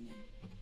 listening.